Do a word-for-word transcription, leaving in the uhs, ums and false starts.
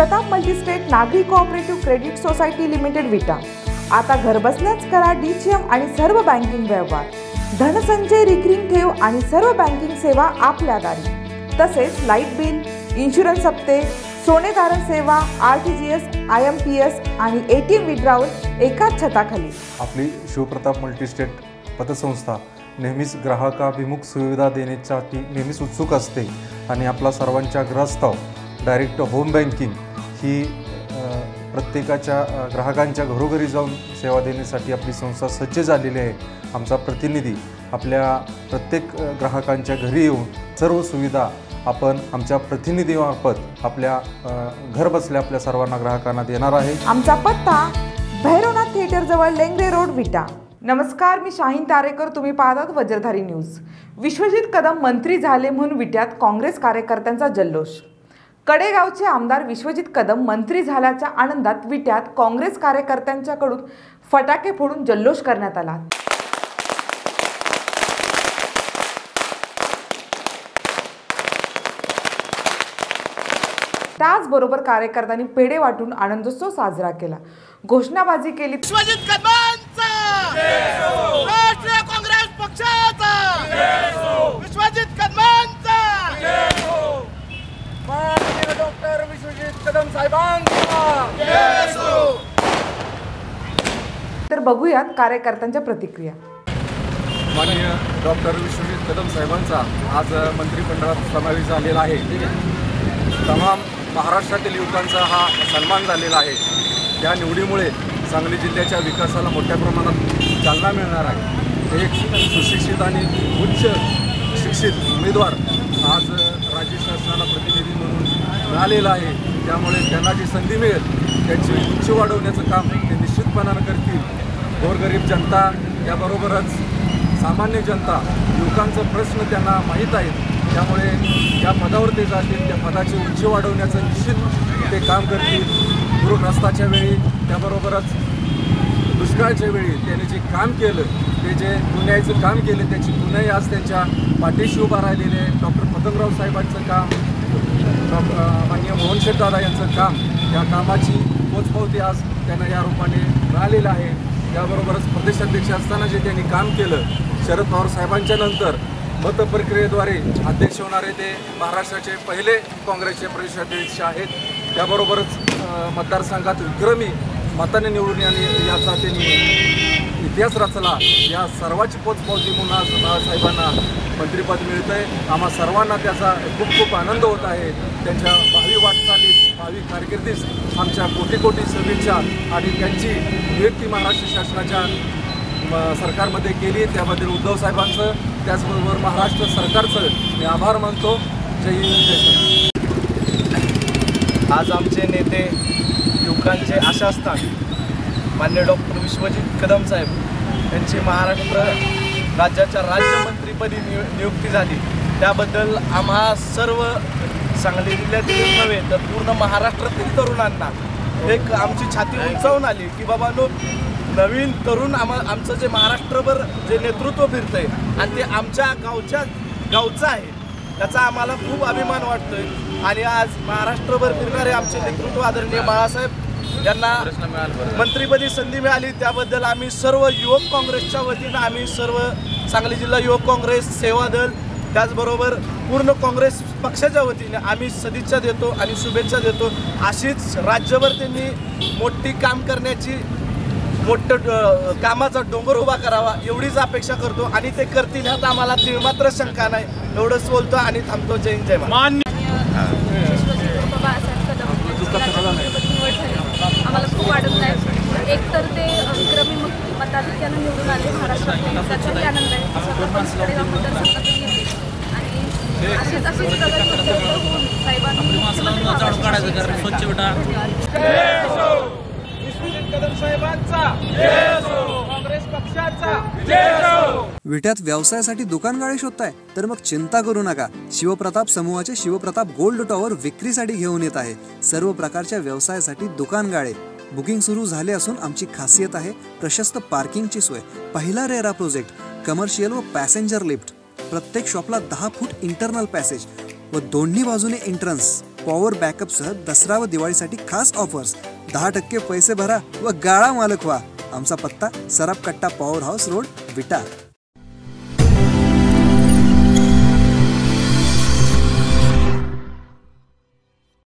Pratap multistate नागरी cooperative credit society limited विटा आता घरबसल्याच करा डीसीएम आणि सर्व बँकिंग व्यवहार, धनसंचय, रिकरिंग ठेव आणि सर्व बँकिंग सेवा आपल्या दारी। तसेच लाईट बिल, इन्शुरन्स हप्ते, सोने तारण सेवा, आरटीजीएस, आयएमपीएस आणि एटीएम विड्रॉवल एकाच छताखाली। आपली शिवप्रताप मल्टीस्टेट पतसंस्था नेहमीच ग्राहकाभिमुख सुविधा देण्यासाठी नेहमीच उत्सुक असते आणि आपला सर्वांच्या ग्राहस्थाव डायरेक्ट होम बँकिंग ही प्रत्येकाच्या ग्राहकांच्या घरोघरी जाऊन सेवा देण्यासाठी आपली संस्था सज्ज झालेली आहे। आमचा प्रतिनिधी आपल्या प्रत्येक ग्राहकांच्या घरी येऊन सर्व सुविधा आपण आमच्या प्रतिनिधीमार्फत आपल्या घर बसल्या आपल्या सर्वांना ग्राहकांना देणार आहे। आमचा पत्ता भैरवनाथ थिएटर जवळ लेंगरे रोड विटा। नमस्कार, मी शाहीन तारेकर, तुम्ही पाहतात वज्रधारी न्यूज। विश्वजित कदम मंत्री झाले म्हणून विट्यात काँग्रेस कार्यकर्त्यांचा जल्लोष। कडेगावचे आमदार विश्वजित कदम मंत्री झाल्याच्या आनंदात विट्यात काँग्रेस कार्यकर्त्यांच्याकडून फटाके फोडून जल्लोष करण्यात आला। त्याचबरोबर कार्यकर्त्यांनी पेढे वाटून आनंदोत्सव साजरा केला, घोषणाबाजी केली। विश्वजित कदमांचा जय हो, राष्ट्रीय काँग्रेस पक्षाचा जय हो, विश्वजित कदमांचा जय हो, माननीय डॉक्टर विश्वजित कदम साहेबांचा जय हो। तर बघूयात कार्यकर्त्यांच्या प्रतिक्रिया। माननीय डॉक्टर विश्वजित कदम साहेबांचा आज मंत्रिमंडळात समावेश झालेला आहे। तमाम महाराष्ट्रातील युवकांचा हा सन्मान झालेला आहे। या निवडीमुळे सांगली जिल्ह्याच्या विकासाला मोठ्या प्रमाणात चालना मिळणार आहे। एक सुशिक्षित आणि उच्च शिक्षित उमेदवार आज राज्य शासनाला प्रतिनिधी म्हणून मिळालेला आहे, त्यामुळे त्यांना जी संधी मिळेल त्याची उंची वाढवण्याचं काम ते निश्चितपणानं करतील। गोरगरीब जनता याबरोबरच सामान्य जनता युवकांचा प्रश्न त्यांना माहीत आहेत, त्यामुळे या पदावर ते जातील त्या पदाची उंची वाढवण्याचं निश्चित ते काम करतील। पूरग्रस्ताच्या वेळी त्याबरोबरच दुष्काळाच्या वेळी त्यांनी जे काम केलं ते जे गुन्ह्याचं काम केलं त्याची गुन्हाही आज त्यांच्या पाठीशी उभा राहिलेले। डॉक्टर पतंगराव साहेबांचं काम, माननीय मोहनशेठ दादा यांचं काम, या कामाची पोचपावती आज त्यांना या रूपाने मिळालेलं आहे। त्याबरोबरच प्रदेशाध्यक्ष असताना जे त्यांनी काम केलं, शरद पवार साहेबांच्या नंतर मत प्रक्रियेद्वारे अध्यक्ष होणारे ते महाराष्ट्राचे पहिले काँग्रेसचे प्रदेशाध्यक्ष आहेत। त्याबरोबरच मतदारसंघात विक्रमी मताने निवडून याचा त्यांनी इतिहास रचला। या सर्वाची पोचपावती म्हणून आज बाळासाहेबांना मंत्रिपद मिळतं आहे। आम्हा सर्वांना त्याचा खूप खूप आनंद होत आहे। त्यांच्या भावी वाटचालीस, भावी कारकिर्दीस आमच्या कोटी कोटी शुभेच्छा आणि त्यांची नियुक्ती महाराष्ट्र शासनाच्या सरकारमध्ये केली त्याबद्दल उद्धव साहेबांचं त्याचबरोबर महाराष्ट्र सरकारचं मी आभार मानतो। जय हिंद। आज आमचे नेते युवकांचे आशास्थान माननीय डॉक्टर विश्वजित कदम साहेब यांची महाराष्ट्र राज्याच्या राज्यमंत्रीपदी नियु नियुक्ती झाली, त्याबद्दल आम्हा सर्व सांगली जिल्ह्यातील नव्हे तर पूर्ण महाराष्ट्रातील तरुणांना एक आमची छाती उंचावून आली की बाबा नो नवीन तरुण आम आमचं जे महाराष्ट्रभर जे नेतृत्व फिरतं आहे आणि ते आमच्या गावच्या गावचं आहे त्याचा आम्हाला खूप अभिमान वाटतो आहे। आणि आज महाराष्ट्रभर फिरणारे आमचे नेतृत्व आदरणीय बाळासाहेब यांना मंत्रिपदी संधी मिळाली त्याबद्दल आम्ही सर्व युवक काँग्रेसच्या वतीनं आम्ही सर्व सांगली जिल्हा युवक काँग्रेस, सेवा दल, त्याचबरोबर पूर्ण काँग्रेस पक्षाच्या वतीने आम्ही सदिच्छा देतो आणि शुभेच्छा देतो। अशीच राज्यभर त्यांनी मोठी काम करण्याची मोठं कामाचा डोंगर उभा करावा एवढीच अपेक्षा करतो आणि ते करतील ह्यात आम्हाला तीळमात्र शंका नाही, एवढंच बोलतो आणि थांबतो। जय हिंद, जय महाराष्ट्र। आम्हाला खूप आनंद आहे, एक तर ते विक्रमी मताधिक्यानं निवडून आले महाराष्ट्रातून, आनंद आहे आणि अशीच अशीच साहेबांना विट्यात व्यवसायासाठी दुकानगाळे शोधताय तर मग चिंता करू नका, शिवप्रताप समूहाचे शिवप्रताप गोल्ड टॉवर विक्रीसाठी घेऊन येत आहे। सर्व प्रकारच्या व्यवसायासाठी दुकानगाळे बुकिंग सुरू झाले असून आमची खासियत आहे प्रशस्त पार्किंगची सोय, पहिला रेरा प्रोजेक्ट, कमर्शियल व पॅसेंजर लिफ्ट, प्रत्येक शॉपला दहा फूट इंटरनल पॅसेज व दोन्ही बाजूने एंट्रन्स, पॉवर बॅकअप सह दसरा व दिवाळीसाठी खास ऑफर्स। दहा टक्के पैसे भरा व गाळा मालक व्हा। आमचा पत्ता सराफ कट्टा पॉवर हाऊस रोड विटा।